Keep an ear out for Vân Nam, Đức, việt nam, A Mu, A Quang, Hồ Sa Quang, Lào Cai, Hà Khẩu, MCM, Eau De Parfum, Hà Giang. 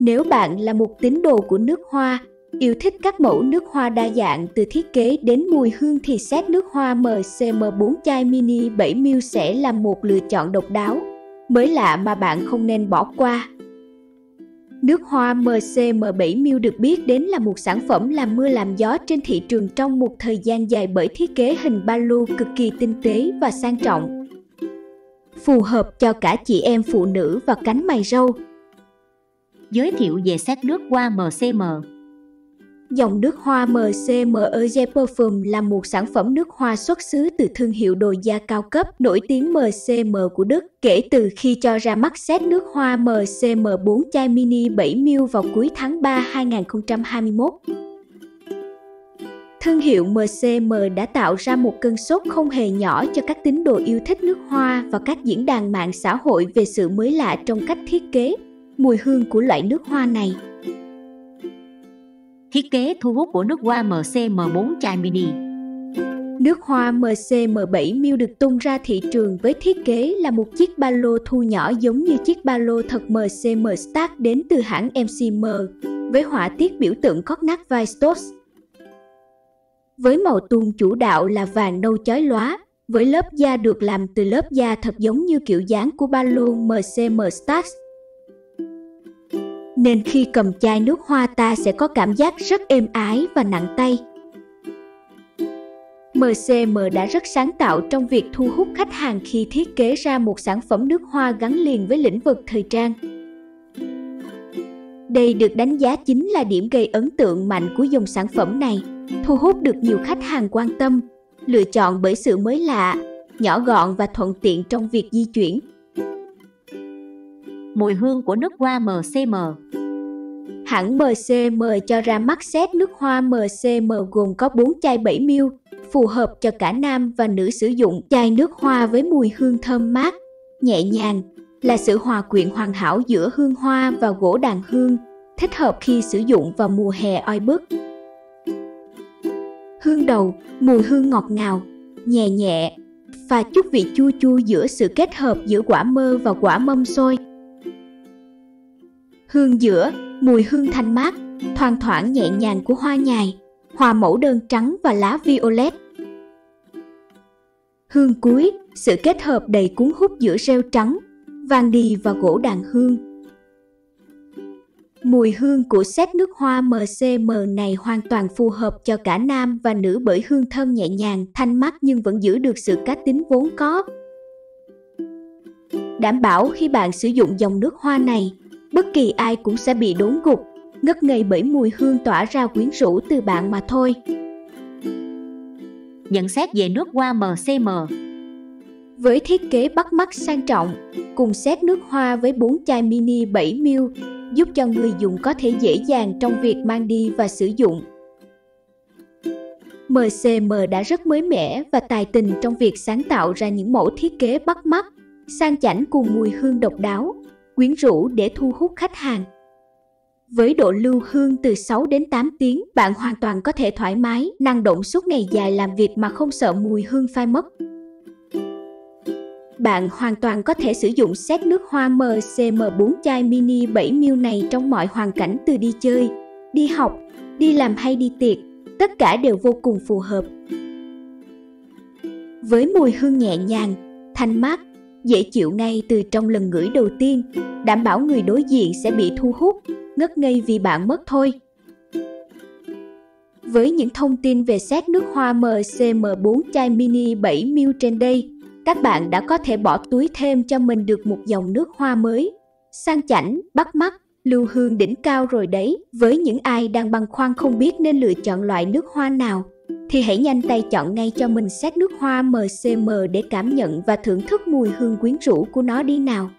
Nếu bạn là một tín đồ của nước hoa, yêu thích các mẫu nước hoa đa dạng từ thiết kế đến mùi hương thì set nước hoa MCM 4 chai mini 7ml sẽ là một lựa chọn độc đáo, mới lạ mà bạn không nên bỏ qua. Nước hoa MCM 7ml được biết đến là một sản phẩm làm mưa làm gió trên thị trường trong một thời gian dài bởi thiết kế hình ba lô cực kỳ tinh tế và sang trọng, phù hợp cho cả chị em phụ nữ và cánh mày râu. Giới thiệu về set nước hoa MCM. Dòng nước hoa MCM Eau Perfume là một sản phẩm nước hoa xuất xứ từ thương hiệu đồ gia cao cấp nổi tiếng MCM của Đức. Kể từ khi cho ra mắt set nước hoa MCM 4 chai mini 7ml vào cuối tháng 3 2021, thương hiệu MCM đã tạo ra một cơn sốt không hề nhỏ cho các tín đồ yêu thích nước hoa và các diễn đàn mạng xã hội về sự mới lạ trong cách thiết kế, mùi hương của loại nước hoa này. Thiết kế thu hút của nước hoa MCM 4 chai mini. Nước hoa MCM 7ml được tung ra thị trường với thiết kế là một chiếc ba lô thu nhỏ giống như chiếc ba lô thật MCM Stack đến từ hãng MCM, với họa tiết biểu tượng khót nát vai Stos. Với màu tông chủ đạo là vàng nâu chói lóa, với lớp da được làm từ lớp da thật giống như kiểu dáng của ba lô MCM Stack. Nên khi cầm chai nước hoa ta sẽ có cảm giác rất êm ái và nặng tay. MCM đã rất sáng tạo trong việc thu hút khách hàng khi thiết kế ra một sản phẩm nước hoa gắn liền với lĩnh vực thời trang. Đây được đánh giá chính là điểm gây ấn tượng mạnh của dòng sản phẩm này, thu hút được nhiều khách hàng quan tâm, lựa chọn bởi sự mới lạ, nhỏ gọn và thuận tiện trong việc di chuyển. Mùi hương của nước hoa MCM. Hãng MCM cho ra mắt set nước hoa MCM gồm có 4 chai 7ml, phù hợp cho cả nam và nữ sử dụng. Chai nước hoa với mùi hương thơm mát, nhẹ nhàng, là sự hòa quyện hoàn hảo giữa hương hoa và gỗ đàn hương, thích hợp khi sử dụng vào mùa hè oi bức. Hương đầu, mùi hương ngọt ngào, nhẹ nhẹ, và chút vị chua chua giữa sự kết hợp giữa quả mơ và quả mâm xôi. Hương giữa, mùi hương thanh mát, thoang thoảng nhẹ nhàng của hoa nhài, hoa mẫu đơn trắng và lá violet. Hương cuối, sự kết hợp đầy cuốn hút giữa rêu trắng, vàng đì và gỗ đàn hương. Mùi hương của set nước hoa MCM này hoàn toàn phù hợp cho cả nam và nữ bởi hương thơm nhẹ nhàng, thanh mát nhưng vẫn giữ được sự cá tính vốn có. Đảm bảo khi bạn sử dụng dòng nước hoa này, bất kỳ ai cũng sẽ bị đốn gục, ngất ngây bởi mùi hương tỏa ra quyến rũ từ bạn mà thôi. Nhận xét về nước hoa MCM. Với thiết kế bắt mắt sang trọng, cùng set nước hoa với 4 chai mini 7ml giúp cho người dùng có thể dễ dàng trong việc mang đi và sử dụng. MCM đã rất mới mẻ và tài tình trong việc sáng tạo ra những mẫu thiết kế bắt mắt, sang chảnh cùng mùi hương độc đáo, quyến rũ để thu hút khách hàng. Với độ lưu hương từ 6 đến 8 tiếng, bạn hoàn toàn có thể thoải mái, năng động suốt ngày dài làm việc mà không sợ mùi hương phai mất. Bạn hoàn toàn có thể sử dụng set nước hoa MCM 4 chai mini 7ml này trong mọi hoàn cảnh, từ đi chơi, đi học, đi làm hay đi tiệc, tất cả đều vô cùng phù hợp. Với mùi hương nhẹ nhàng, thanh mát, dễ chịu ngay từ trong lần ngửi đầu tiên, đảm bảo người đối diện sẽ bị thu hút, ngất ngây vì bạn mất thôi. Với những thông tin về set nước hoa MCM 4 chai mini 7ml trên đây, các bạn đã có thể bỏ túi thêm cho mình được một dòng nước hoa mới, sang chảnh, bắt mắt, lưu hương đỉnh cao rồi đấy. Với những ai đang băn khoăn không biết nên lựa chọn loại nước hoa nào, thì hãy nhanh tay chọn ngay cho mình set nước hoa MCM để cảm nhận và thưởng thức mùi hương quyến rũ của nó đi nào.